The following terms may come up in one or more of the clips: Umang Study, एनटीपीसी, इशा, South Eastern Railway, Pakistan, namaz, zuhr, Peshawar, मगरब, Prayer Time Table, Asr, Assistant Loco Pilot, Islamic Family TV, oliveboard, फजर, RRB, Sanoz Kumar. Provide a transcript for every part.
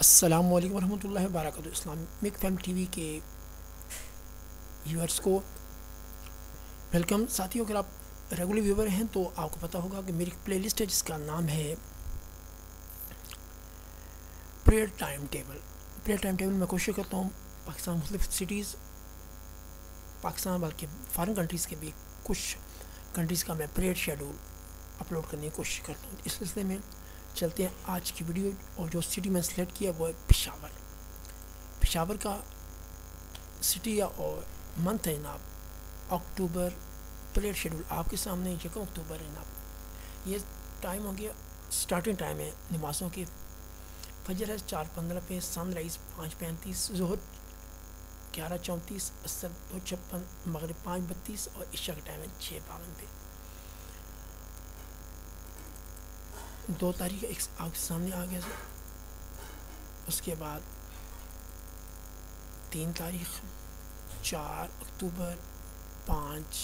अस्सलाम वालेकुम रहमतुल्लाहि व बरकातुहू। इस्लामिक फैमिली टीवी के व्यूअर्स को वेलकम। साथियों, अगर आप रेगुलर व्यूअर हैं तो आपको पता होगा कि मेरी प्लेलिस्ट है जिसका नाम है prayer time table. Prayer time table में कोशिश करता हूँ पाकिस्तान मुख्तलिफ सिटीज़, पाकिस्तान बल्कि फ़ॉरेन कंट्रीज़ के भी कुछ कंट्रीज़ का मैं प्रेयर शेड्यूल अपलोड करने की कोशिश करता हूँ। इस सिलसिले में चलते हैं आज की वीडियो, और जो सिटी मैंने सेलेक्ट किया वो है पेशावर। पेशावर का सिटी या और मंथ है जनाब अक्टूबर। प्रेयर शेड्यूल आपके सामने 1 अक्टूबर है जनाब। ये टाइम हो गया, स्टार्टिंग टाइम है नमाज़ों के। फजर है 4:15 पे, सनराइज़ 5:35, जोहर 11:34, असर 2:56, मगरब 5:32 और इशा का टाइम है 6:52 पे। 2 तारीख एक आपके सामने आ गया। उसके बाद 3 तारीख, 4 अक्टूबर, 5,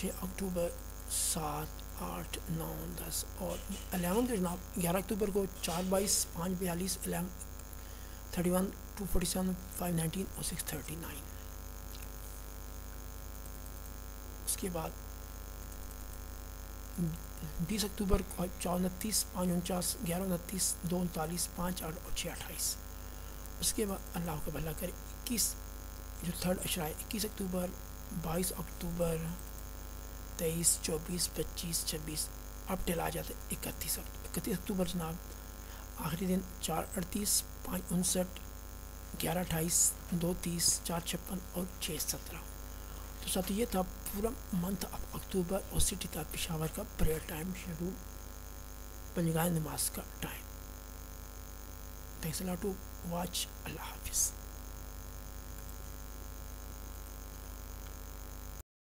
6 अक्टूबर, 7, 8, 9, 10 और 11 जनाब। 11 अक्टूबर को 4:22, 5:42, 11:31, 2:47, 5:19 और 6:39। उसके बाद 20 अक्टूबर को 4:29, 5:49, 11:29, 2:39, 5:08 और 6:28। उसके बाद अल्लाह का भला करे 21 जो थर्ड अशरा 21 अक्टूबर, 22 अक्टूबर, 23, 24, 25, 26 अब टला जाते 31 अक्टूबर जनाब। आखिरी दिन 4:38, 5:59, 11:28, 2:30, 4:56 और 6:17। तो साथ ये था पूरा मंथ ऑफ अक्टूबर और सिटी था पेशावर का प्रेयर टाइम शेड्यूल, पंजगाह नमाज का time. Thanks a lot to watch. अल्लाह हाफिज़।